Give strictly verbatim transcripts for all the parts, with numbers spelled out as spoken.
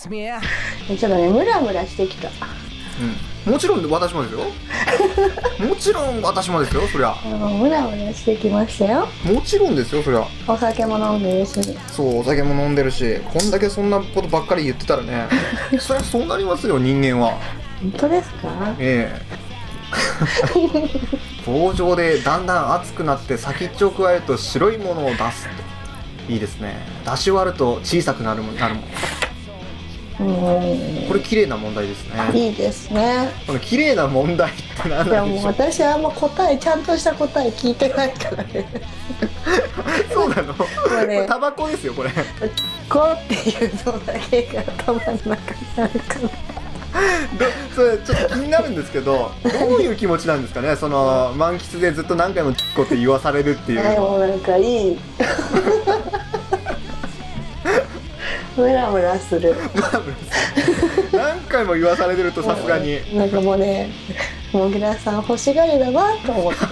ちょっとねムラムラしてきた。うん、もちろん私もですよもちろん私もですよ、そりゃムラムラしてきましたよ。もちろんですよ、そりゃお酒も飲んでるし、そうお酒も飲んでるし、こんだけそんなことばっかり言ってたらねそりゃそうなりますよ、人間は。本当ですか？ええ棒状でだんだん熱くなって先っちょを加えると白いものを出すといいですね。出し終わると小さくなるもんなるもん。これ綺麗な問題ですね。いいですね。この綺麗な問題って何なんでしょう。いやもう私はあんま答えちゃんとした答え聞いてないからねそうなの？これタバコですよこれ。こうっていうのだけが頭の中にあるから。でそれちょっと気になるんですけど、どういう気持ちなんですかね、その満喫でずっと何回も「チッコ」って言わされるっていう。でもなんかいいムラムラするムラムラする何回も言わされてるとさすがになんかもうね、もぐらさん欲しがりだなと思って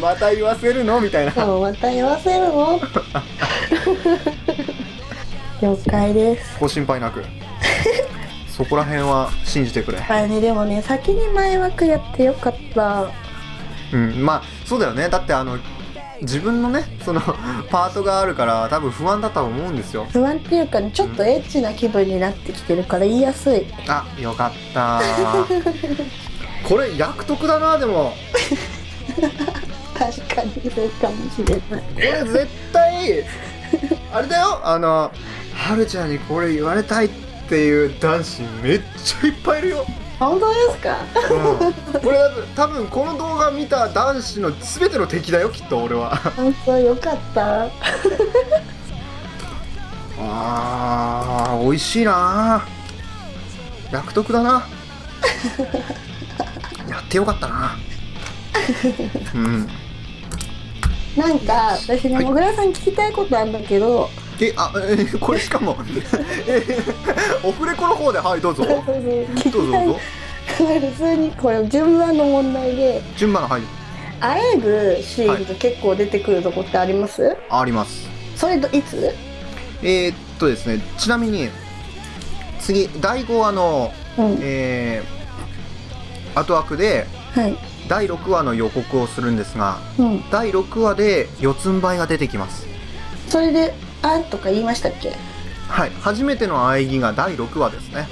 また言わせるのみたいなまた言わせるの了解です、ご心配なくそこら辺は信じてくれ。あれね、でもね先に迷惑やってよかった。うんまあそうだよね、だってあの自分のねそのパートがあるから多分不安だと思うんですよ。不安っていうか、ね、ちょっとエッチな気分になってきてるから言いやすい、うん、あよかったこれ役得だな。でも確かにそうかもしれないこれ絶対あれだよ、あのはるちゃんにこれ言われたいってっていう男子めっちゃいっぱいいるよ。本当ですか？うん、これ多分この動画見た男子の全ての敵だよきっと俺は。本当よかった。ああ美味しいな。楽得だな。やってよかったな。うん。なんか私ねもぐらさん聞きたいことあるんだけど。えあえこれしかもオフレコの方ではいどうぞどうぞどうぞ。普通にこれ順番の問題で、順番のはいあえぐシーンが結構出てくるとこってあります、はい、あります。それいつ？えっとですね、ちなみに次だいごわの、うん、えー、後枠で、はい、だいろくわの予告をするんですが、うん、だいろくわで四つん這いが出てきます。それであとか言いましたっけ？はい、初めての喘ぎがだいろくわですね。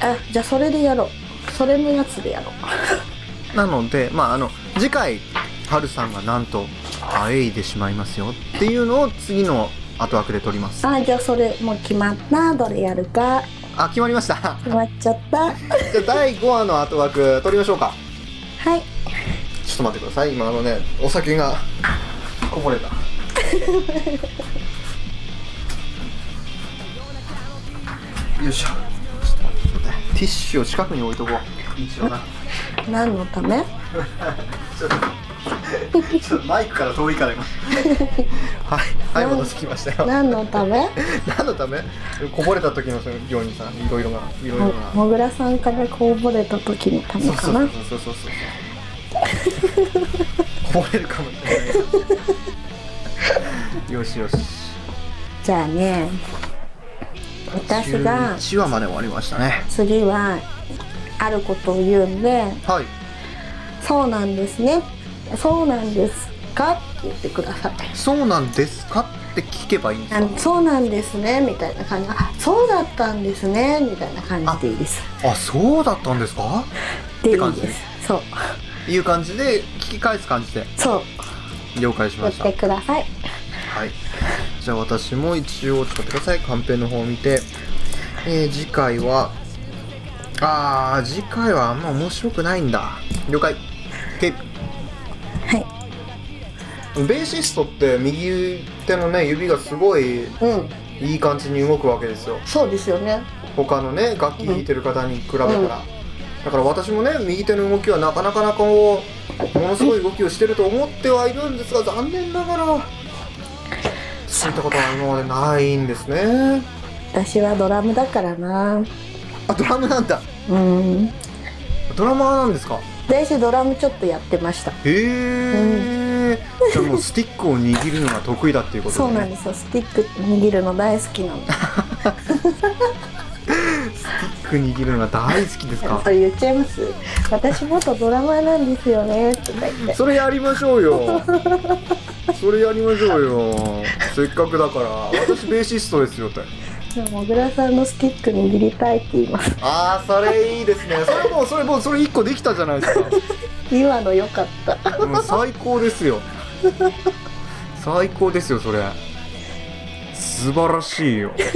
あ、じゃあそれでやろう。それのやつでやろう。なので、まああの次回ハルさんがなんと喘いでしまいますよっていうのを次の後枠で撮ります。あ、じゃあそれもう決まった。どれやるか。あ、決まりました。決まっちゃった。じゃあだいごわの後枠撮りましょうか。はい。ちょっと待ってください。今あのね、お酒がこぼれた。よいしょ、ちょっと待って、ティッシュを近くに置いとこう。一応な。何のため？ちょっと、ちょっとマイクから遠いから今。はい、はい、戻ってきましたよ。何のため？何のため？こぼれた時のそのようにさ、いろいろな、いろいろな。もぐらさんからこぼれた時のためかな。そうそうそうそう。こぼれるかもしれない。よしよし。じゃあね。私がじゅういちわまで終わりましたね。次はあることを言うんで、はい、そうなんですね、そうなんですかって言ってください。そうなんですかって聞けばいいんですか？そうなんですねみたいな感じ、あそうだったんですねみたいな感じでいいです。あ、そうだったんですかって感じです。そういう感じで聞き返す感じで、そう了解しました。言ってください。はい。じゃあ私も一応ちょっと待ってください。カンペの方を見て、えー、次回はあー次回はあんま面白くないんだ。了解。で、はい。ベーシストって右手のね指がすごい、うん、いい感じに動くわけですよ。そうですよね。他のね楽器弾いてる方に比べたら、うんうん、だから私もね右手の動きはなかなかなかこうものすごい動きをしてると思ってはいるんですが、残念ながら。そういったことは今までないんですね。私はドラムだからな。あ、ドラムなんだ。うん。ドラマーなんですか？私ドラムちょっとやってました。へえ。じゃあもうスティックを握るのが得意だっていうことだね。そうなんですよ、スティック握るの大好きなの。スティック握るのが大好きですか。そう言っちゃいます。私元ドラマーなんですよねとか言って。それやりましょうよ。それやりましょうよ。せっかくだから。私ベーシストですよって。もぐらさんのスティック握りたいって言います。ああ、それいいですね。それもうそれもうそれ一個できたじゃないですか。今の良かった。もう最高ですよ。最高ですよそれ。素晴らしいよ。じゃ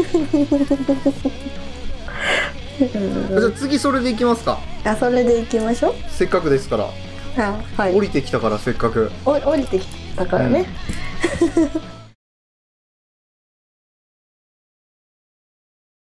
あ次それでいきますか。あ、それでいきましょう。せっかくですから。あ、はい。降りてきたからせっかく。お、降りてきたからね。うん